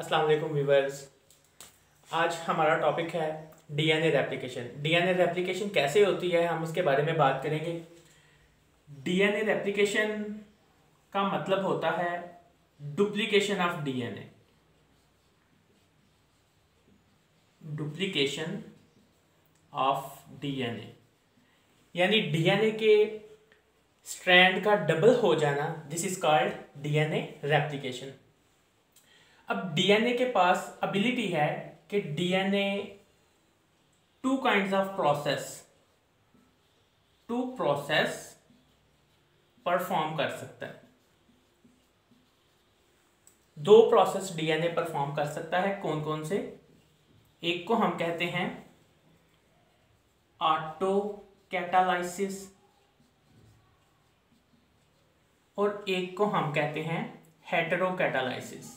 अस्सलाम वालेकुम व्यूअर्स, आज हमारा टॉपिक है डीएनए रेप्लिकेशन। डीएनए रेप्लिकेशन कैसे होती है, हम उसके बारे में बात करेंगे। डीएनए रेप्लिकेशन का मतलब होता है duplication of DNA. Duplication of DNA यानी डीएनए के स्ट्रैंड का डबल हो जाना, this is called DNA replication. अब डीएनए के पास एबिलिटी है कि DNA two kinds of process perform कर सकता है। दो प्रोसेस डीएनए परफॉर्म कर सकता है, कौन कौन से? एक को हम कहते हैं ऑटोकैटालाइसिस और एक को हम कहते हैं हेटरोकैटालाइसिस।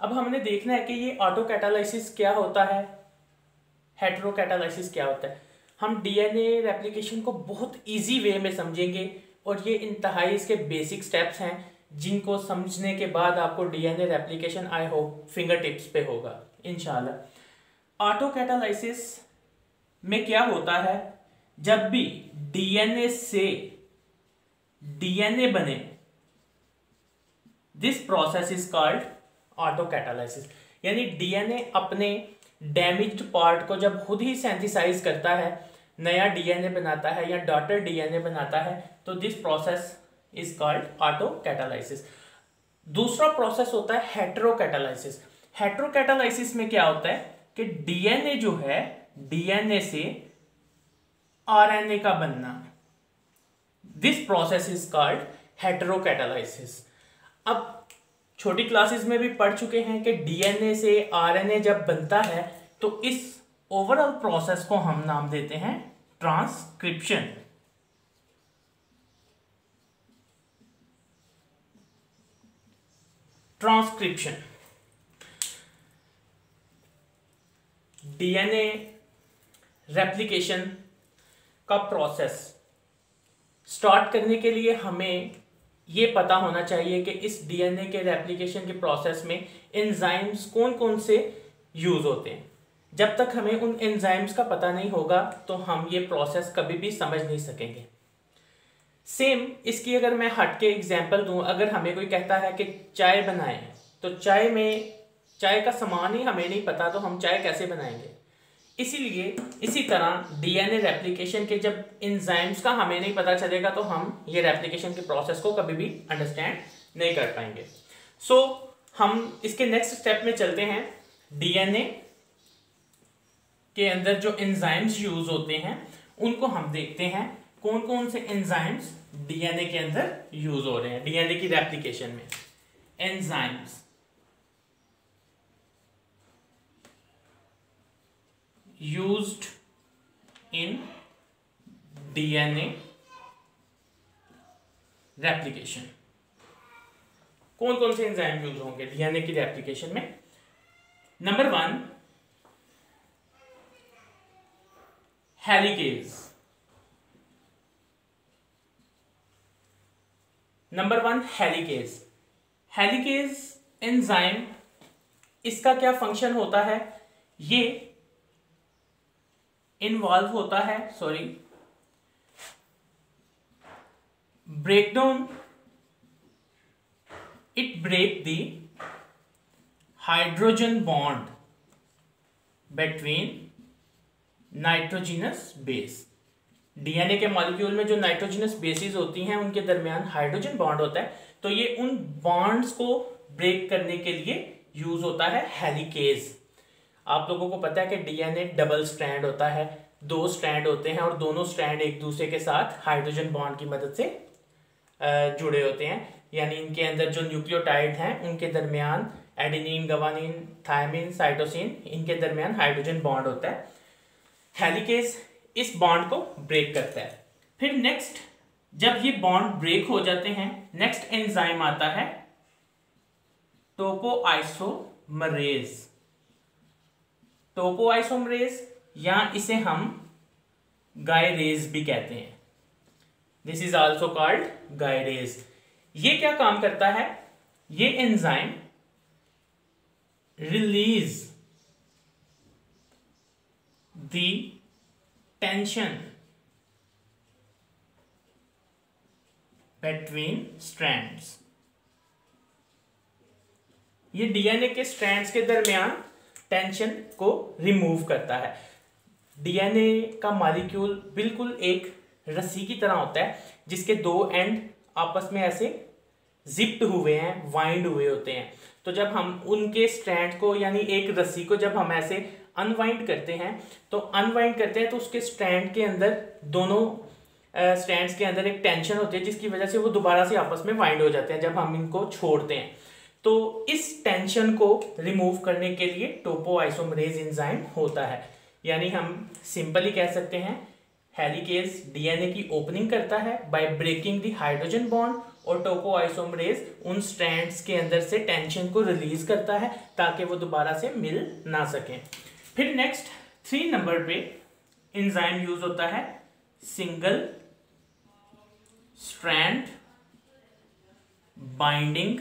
अब हमने देखना है कि ये ऑटोकैटालाइसिस क्या होता है, हेटरोकैटालाइसिस क्या होता है। हम डीएनए रेप्लिकेशन को बहुत इजी वे में समझेंगे और ये इंतहाई इसके बेसिक स्टेप्स हैं जिनको समझने के बाद आपको DNA replication I hope finger tips पे होगा इंशाल्लाह। ऑटोकैटालाइसिस में क्या होता है, जब भी डीएनए से डीएनए बने this process is called autocatalysis. यानी डीएनए अपने डैमेज्ड पार्ट को जब खुद ही सिंथेसाइज करता है, नया डीएनए बनाता है या डॉटर डीएनए बनाता है, तो this process is called autocatalysis. दूसरा प्रोसेस होता है हेटरोकैटालाइसिस। हेटरोकैटालाइसिस में क्या होता है कि डीएनए जो है, डीएनए से आरएनए का बनना, this process is called heterocatalysis. अब छोटी क्लासेस में भी पढ़ चुके हैं कि डीएनए से आरएनए जब बनता है तो इस ओवरऑल प्रोसेस को हम नाम देते हैं ट्रांसक्रिप्शन। डीएनए रेप्लिकेशन का प्रोसेस स्टार्ट करने के लिए हमें ये पता होना चाहिए कि इस डीएनए के रेप्लिकेशन के प्रोसेस में एंजाइम्स कौन कौन से यूज़ होते हैं। जब तक हमें उन एंजाइम्स का पता नहीं होगा तो हम ये प्रोसेस कभी भी समझ नहीं सकेंगे। सेम इसकी अगर मैं हट के एग्जाम्पल दूँ, अगर हमें कोई कहता है कि चाय बनाएं, तो चाय में चाय का सामान ही हमें नहीं पता तो हम चाय कैसे बनाएंगे। इसीलिए इसी तरह डीएनए रेप्लिकेशन के जब एंजाइम्स का हमें नहीं पता चलेगा तो हम ये रेप्लिकेशन के प्रोसेस को कभी भी अंडरस्टैंड नहीं कर पाएंगे। सो हम इसके नेक्स्ट स्टेप में चलते हैं। डीएनए के अंदर जो एंजाइम्स यूज होते हैं उनको हम देखते हैं, कौन कौन से एंजाइम्स डीएनए के अंदर यूज हो रहे हैं डीएनए की रेप्लिकेशन में। Enzymes used in DNA replication, कौन कौन से एंजाइम यूज होंगे डीएनए की रेप्लिकेशन में? Number one, helicase. Helicase enzyme, इसका क्या फंक्शन होता है? ये इन्वॉल्व होता है breakdown, it break the hydrogen bond between nitrogenous base. DNA के मॉलिक्यूल में जो नाइट्रोजिनस बेसिस होती हैं उनके दरमियान हाइड्रोजन बॉन्ड होता है, तो ये उन बॉन्ड्स को ब्रेक करने के लिए यूज होता है हेलिकेज। आप लोगों को पता है कि डीएनए डबल स्ट्रैंड होता है, दो स्ट्रैंड होते हैं और दोनों स्ट्रैंड एक दूसरे के साथ हाइड्रोजन बॉन्ड की मदद से जुड़े होते हैं। यानी इनके अंदर जो न्यूक्लियोटाइड हैं उनके दरमियान एडेनिन, गवानीन, थायमिन, साइटोसिन, इनके दरमियान हाइड्रोजन बॉन्ड होता है। हेलिकेज इस बॉन्ड को ब्रेक करता है। फिर नेक्स्ट, जब ये बॉन्ड ब्रेक हो जाते हैं, नेक्स्ट एंजाइम आता है टोपोआइसोमरेज। टोपोआइसोमरेज या इसे हम गायरेज भी कहते हैं. This is also called gyrase. ये क्या काम करता है? ये enzyme release the tension between strands. ये डीएनए के स्ट्रैंड्स के दरमियान टेंशन को रिमूव करता है. डीएनए का मॉलिक्यूल बिल्कुल एक रस्सी की तरह होता है जिसके दो एंड आपस में ऐसे जिप्ड हुए हैं, वाइंड हुए होते हैं. तो जब हम उनके स्ट्रैंड को यानी एक रस्सी को जब हम ऐसे अनवाइंड करते हैं तो उसके स्ट्रैंड के अंदर, दोनों स्ट्रैंड्स के अंदर एक टेंशन होती है जिसकी वजह से वो दोबारा से आपस में वाइंड हो जाते हैं जब हम इनको छोड़ते हैं. तो इस टेंशन को रिमूव करने के लिए टोपोआइसोमरेज एंजाइम होता है. यानी हम सिंपली कह सकते हैं हेलिकेस डीएनए की ओपनिंग करता है by breaking the hydrogen bond, और टोपोआइसोमरेज उन स्ट्रैंड्स के अंदर से टेंशन को रिलीज करता है ताकि वो दोबारा से मिल ना सकें. फिर नेक्स्ट 3 नंबर पे एंजाइम यूज होता है single strand binding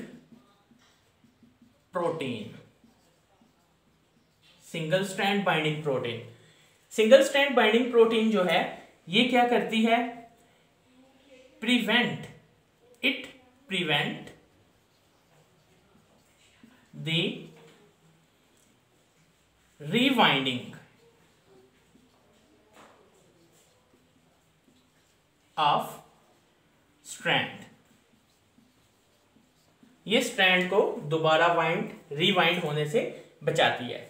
protein. Single strand binding protein, single strand binding protein जो है ये क्या करती है? Prevent the rewinding of strand. ये स्ट्रैंड को दोबारा रीवाइंड होने से बचाती है.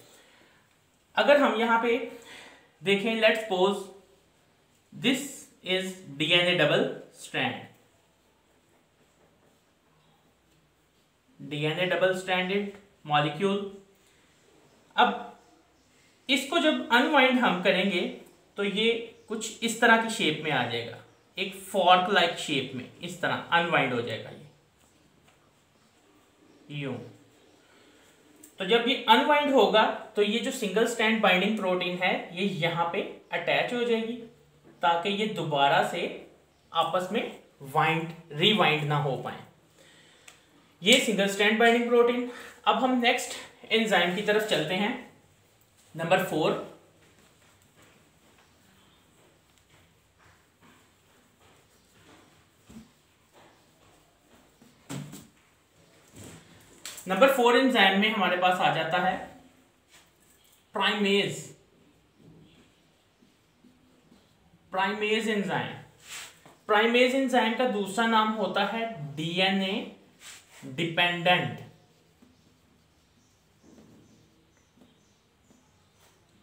अगर हम यहां पे देखें, let's suppose this is DNA double strand, DNA double stranded molecule. अब इसको जब अनवाइंड हम करेंगे तो ये कुछ इस तरह की शेप में आ जाएगा, एक फॉर्क लाइक शेप में इस तरह अनवाइंड हो जाएगा ये यूं. तो जब ये अनवाइंड होगा तो ये जो सिंगल स्ट्रैंड बाइंडिंग प्रोटीन है ये यहाँ पे अटैच हो जाएगी ताकि ये दोबारा से आपस में रीवाइंड ना हो पाए. ये सिंगल स्ट्रैंड बाइंडिंग प्रोटीन. अब हम नेक्स्ट एंजाइम की तरफ चलते हैं, नंबर 4, एंजाइम में हमारे पास आ जाता है प्राइमेज. प्राइमेज एंजाइम का दूसरा नाम होता है DNA dependent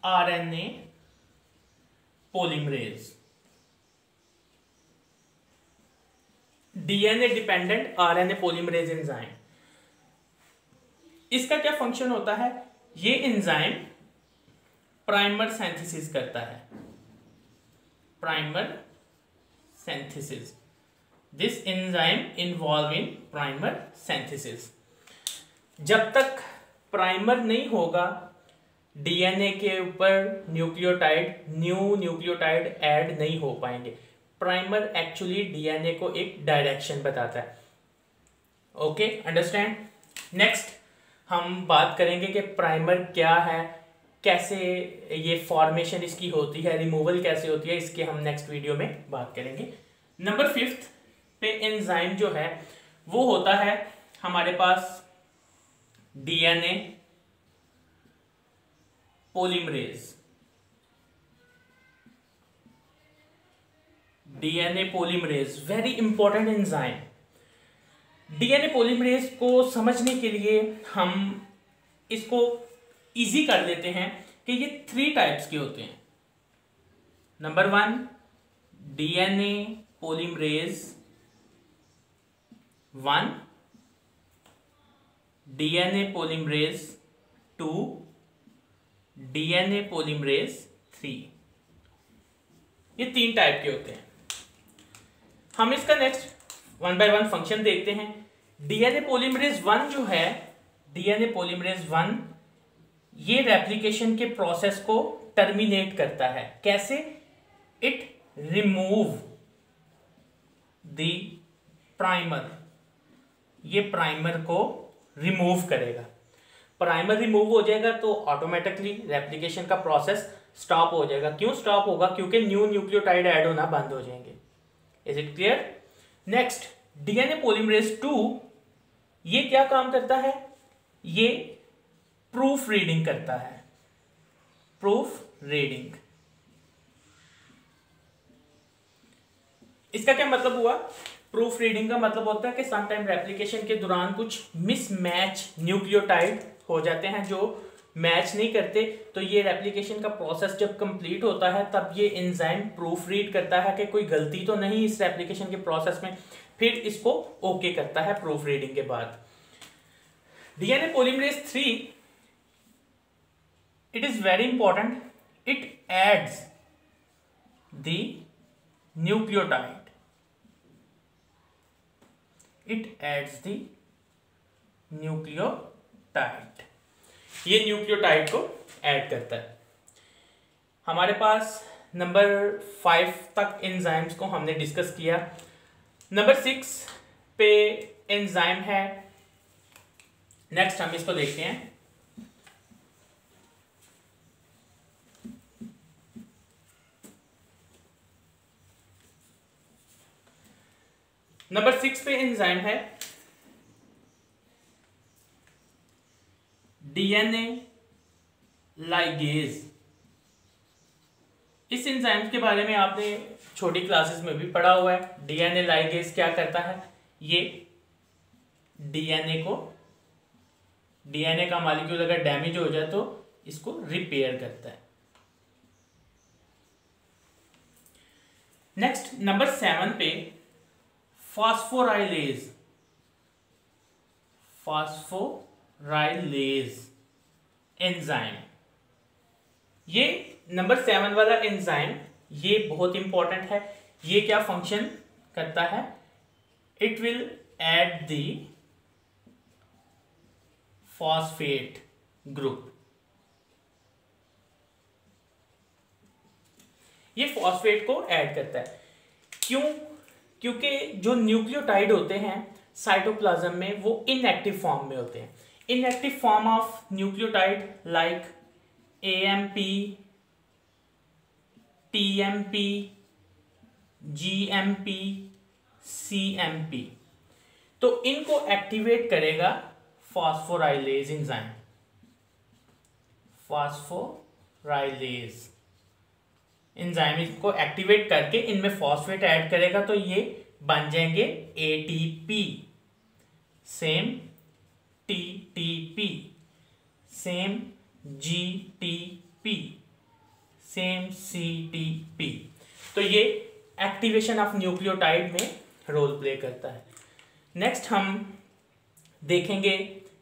RNA polymerase. DNA dependent RNA polymerase enzyme, इसका क्या फंक्शन होता है? ये एंजाइम प्राइमर सिंथेसिस करता है, primer synthesis. This enzyme involve in primer synthesis. जब तक प्राइमर नहीं होगा डीएनए के ऊपर न्यू न्यूक्लियोटाइड ऐड नहीं हो पाएंगे. प्राइमर एक्चुअली डीएनए को एक डायरेक्शन बताता है. Okay, understand. नेक्स्ट हम बात करेंगे कि प्राइमर क्या है, कैसे ये फॉर्मेशन इसकी होती है, रिमूवल कैसे होती है, इसके हम नेक्स्ट वीडियो में बात करेंगे. नंबर 5 पे एंजाइम जो है वो होता है हमारे पास DNA polymerase. DNA polymerase very important enzyme. DNA polymerase को समझने के लिए हम इसको इजी कर लेते हैं कि ये 3 टाइप्स के होते हैं. Number 1 DNA polymerase 1, DNA polymerase 2, DNA polymerase 3. ये 3 टाइप के होते हैं. हम इसका नेक्स्ट 1 by 1 फंक्शन देखते हैं. डीएनए पॉलीमरेज 1 जो है, ये रेप्लिकेशन के प्रोसेस को टर्मिनेट करता है. कैसे? it remove the primer, ये प्राइमर को रिमूव करेगा. प्राइमर रिमूव हो जाएगा तो ऑटोमेटिकली रेप्लिकेशन का प्रोसेस स्टॉप हो जाएगा. क्यों स्टॉप होगा? क्योंकि न्यू न्यूक्लियोटाइड ऐड होना बंद हो जाएंगे. Is it clear? Next DNA polymerase 2, ये क्या काम करता है? ये प्रूफ रीडिंग करता है. प्रूफ रीडिंग, इसका क्या मतलब हुआ? प्रूफ रीडिंग का मतलब होता है कि समटाइम रेप्लिकेशन के दौरान कुछ मिसमैच न्यूक्लियोटाइड हो जाते हैं जो मैच नहीं करते, तो ये रेप्लिकेशन का प्रोसेस जब कंप्लीट होता है तब ये एंजाइम प्रूफ रीड करता है कि कोई गलती तो नहीं इस रेप्लिकेशन के प्रोसेस में, फिर इसको ओके करता है प्रूफ रीडिंग के बाद. DNA polymerase 3, it is very important, it adds the nucleotide. It adds the nucleotide, ये न्यूक्लियोटाइड को ऐड करता है. हमारे पास नंबर 5 तक एंजाइम्स को हमने डिस्कस किया. नंबर 6 पे एंजाइम है. नेक्स्ट हम इसको देखते हैं. नंबर 6 पे एंजाइम है डीएनए लाइगेज. इस एंजाइम के बारे में आपने छोटी क्लासेस में भी पढ़ा हुआ है. डीएनए लाइगेज क्या करता है? ये डीएनए को, डीएनए का मॉलिक्यूल अगर डैमेज हो जाए तो इसको रिपेयर करता है. नेक्स्ट नंबर 7 पे फॉस्फोराइलेज. फॉस्फोराइलेज एंजाइम, ये नंबर 7 वाला एंजाइम, ये बहुत इंपॉर्टेंट है. ये क्या फंक्शन करता है? It will add the phosphate group. ये फॉस्फेट को ऐड करता है. क्यों? क्योंकि जो न्यूक्लियोटाइड होते हैं साइटोप्लाज्म में वो इनएक्टिव फॉर्म में होते हैं. Inactive form of nucleotide like AMP, TMP, GMP, CMP, तो इनको एक्टिवेट करेगा फॉस्फोराइलेज एंजाइम. फॉस्फोराइलेज एंजाइम इसको एक्टिवेट करके इनमें फॉस्फेट ऐड करेगा तो ये बन जाएंगे ATP, same TTP, same GTP, same CTP. तो ये एक्टिवेशन ऑफ न्यूक्लियोटाइड में रोल प्ले करता है. नेक्स्ट हम देखेंगे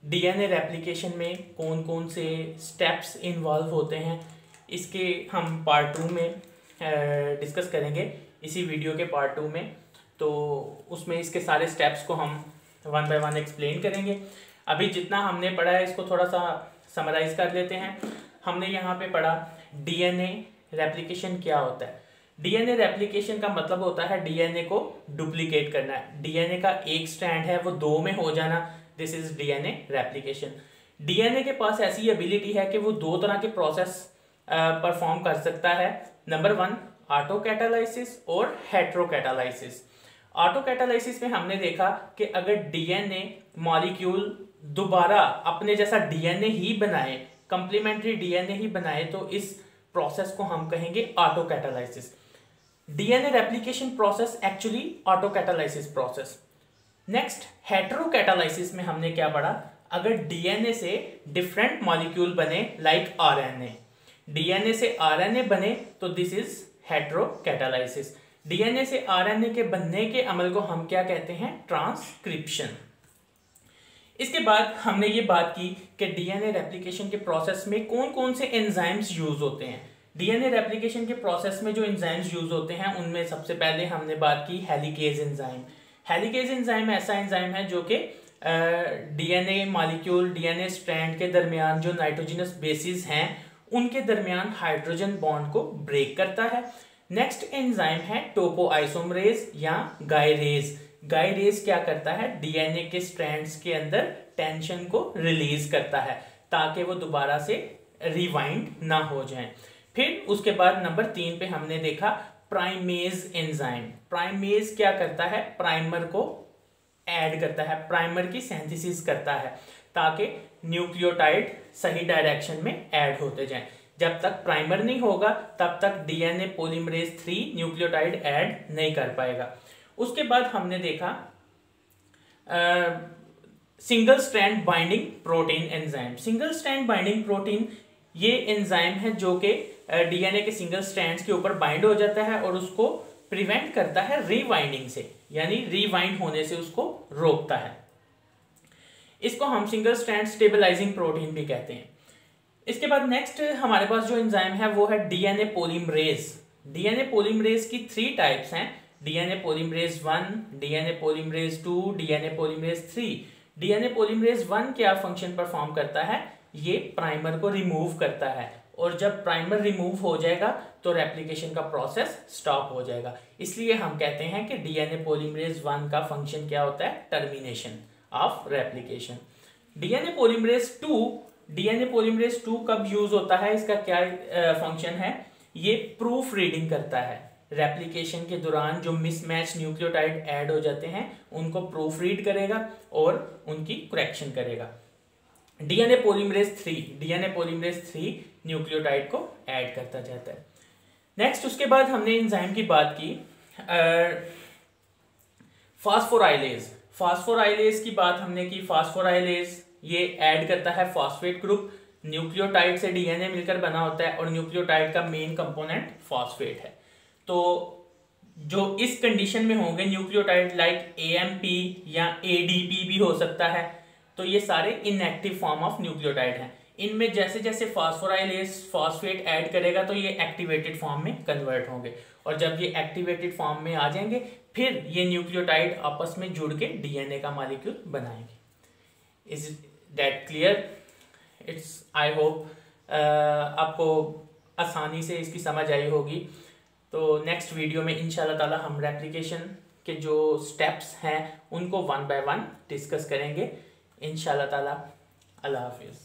डीएनए रेप्लिकेशन में कौन कौन से स्टेप्स इन्वॉल्व होते हैं. इसके हम पार्ट 2 में डिस्कस करेंगे, इसी वीडियो के पार्ट 2 में. तो उसमें इसके सारे स्टेप्स को हम 1 बाय 1 एक्सप्लेन करेंगे. अभी जितना हमने पढ़ा है इसको थोड़ा सा समराइज़ कर लेते हैं. हमने यहाँ पे पढ़ा डीएनए रेप्लिकेशन क्या होता है. डीएनए रेप्लिकेशन का मतलब होता है डीएनए को डुप्लीकेट करना. डीएनए का एक स्ट्रैंड है वो 2 में हो जाना, this is DNA replication. DNA के पास ऐसी एबिलिटी है कि वो 2 तरह के प्रोसेस परफॉर्म कर सकता है. नंबर 1 ऑटोकैटालाइसिस और हेटरोकैटालाइसिस. ऑटोकैटालाइसिस में हमने देखा कि अगर डीएनए मॉलिक्यूल दोबारा अपने जैसा डीएनए ही बनाए, कंप्लीमेंट्री डीएनए ही बनाए, तो इस प्रोसेस को हम कहेंगे autocatalysis. DNA replication process actually autocatalysis process. Next heterocatalysis में हमने क्या पढ़ा? अगर डीएनए से डिफरेंट मॉलिक्यूल बने लाइक आरएनए, डीएनए से आरएनए बने तो दिस इज हेटरोकैटालाइसिस. डीएनए से आरएनए के बनने के अमल को हम क्या कहते हैं? ट्रांसक्रिप्शन. इसके बाद हमने ये बात की कि डीएनए रेप्लिकेशन के प्रोसेस में कौन कौन से एंजाइम्स यूज होते हैं. डीएनए रेप्लिकेशन के प्रोसेस में जो एंजाइम्स यूज होते हैं उनमें सबसे पहले हमने बात की हेलिकेज एंजाइम. हेलिकेज एंजाइम ऐसा एंजाइम है जो कि डीएनए मॉलिक्यूल, डीएनए स्ट्रैंड के दरमियान जो नाइट्रोजिनस बेसिस हैं उनके दरमियान हाइड्रोजन बॉन्ड को ब्रेक करता है. नेक्स्ट एंजाइम है टोपोआइसोमरेज या गायरेज। गायरेज क्या करता है, डीएनए के स्ट्रैंड्स के अंदर टेंशन को रिलीज करता है ताकि वो दोबारा से रिवाइंड ना हो जाए। फिर उसके बाद नंबर 3 पे हमने देखा प्राइमेज एंजाइम। प्राइमेज क्या करता है, प्राइमर को ऐड करता है, प्राइमर की सिंथेसिस करता है ताकि न्यूक्लियोटाइड सही डायरेक्शन में ऐड होते जाएं। जब तक प्राइमर नहीं होगा तब तक डीएनए पॉलीमरेज 3 न्यूक्लियोटाइड ऐड नहीं कर पाएगा। उसके बाद हमने देखा single strand binding protein enzyme. Single strand binding protein ये एंजाइम है जो कि डीएनए के सिंगल स्ट्रैंड्स के ऊपर बाइंड हो जाता है और उसको प्रिवेंट करता है रीवाइंडिंग से, यानी रीवाइंड होने से उसको रोकता है। इसको हम सिंगल स्ट्रैंड स्टेबलाइजिंग प्रोटीन भी कहते हैं। इसके बाद नेक्स्ट हमारे पास जो एंजाइम है वो है डीएनए पॉलीमरेज। डीएनए पॉलीमरेज की 3 टाइप्स हैं, DNA polymerase 1, DNA polymerase 2, DNA polymerase 3। DNA polymerase 1 क्या फंक्शन परफॉर्म करता है, ये प्राइमर को रिमूव करता है और जब प्राइमर रिमूव हो जाएगा तो रेप्लिकेशन का प्रोसेस स्टॉप हो जाएगा। इसलिए हम कहते हैं कि डीएनए पॉलीमरेज 1 का फंक्शन क्या होता है, termination of replication. DNA polymerase 2, DNA polymerase 2 कब यूज होता है, इसका क्या फंक्शन है, ये प्रूफ रीडिंग करता है। रेप्लिकेशन के दौरान जो मिसमैच न्यूक्लियोटाइड ऐड हो जाते हैं उनको प्रूफ रीड करेगा और उनकी करेक्शन करेगा। DNA polymerase 3, DNA polymerase 3 nucleotide को ऐड करता जाता है। नेक्स्ट उसके बाद हमने एंजाइम की बात की फास्फोराइलेज। फास्फोराइलेज की बात हमने की, फास्फोराइलेज ये ऐड करता है फॉस्फेट ग्रुप। न्यूक्लियोटाइड से डीएनए मिलकर बना होता है और न्यूक्लियोटाइड का मेन कंपोनेंट फॉस्फेट है। तो जो इस कंडीशन में होंगे न्यूक्लियोटाइड लाइक एएमपी या एडीपी भी हो सकता है, तो ये सारे इनएक्टिव फॉर्म ऑफ न्यूक्लियोटाइड हैं। इनमें जैसे जैसे फास्फोराइलेज फॉस्फेट ऐड करेगा तो ये एक्टिवेटेड फॉर्म में कन्वर्ट होंगे और जब ये एक्टिवेटेड फॉर्म में आ जाएंगे फिर ये न्यूक्लियोटाइड आपस में जुड़ के डीएनए का मॉलिक्यूल बनाएंगे। Is that clear? It's I hope आपको आसानी से इसकी समझ आई होगी। तो नेक्स्ट वीडियो में इंशाल्लाह ताला हम रेप्लिकेशन के जो स्टेप्स हैं उनको 1 बाय 1 डिस्कस करेंगे इंशाल्लाह ताला। अल्लाह हाफिज़।